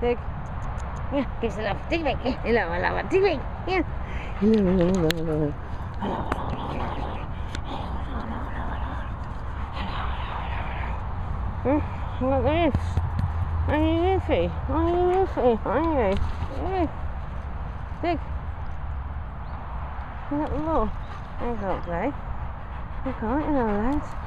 Tik. Ja, geef ze af. Tik weg. Hallo, hallo, tik weg. Ja. Hallo, hallo, hallo. Hallo, hallo, hallo. Hey. Tik. Hallo. Ik ga blij. Ik ga in de lijn.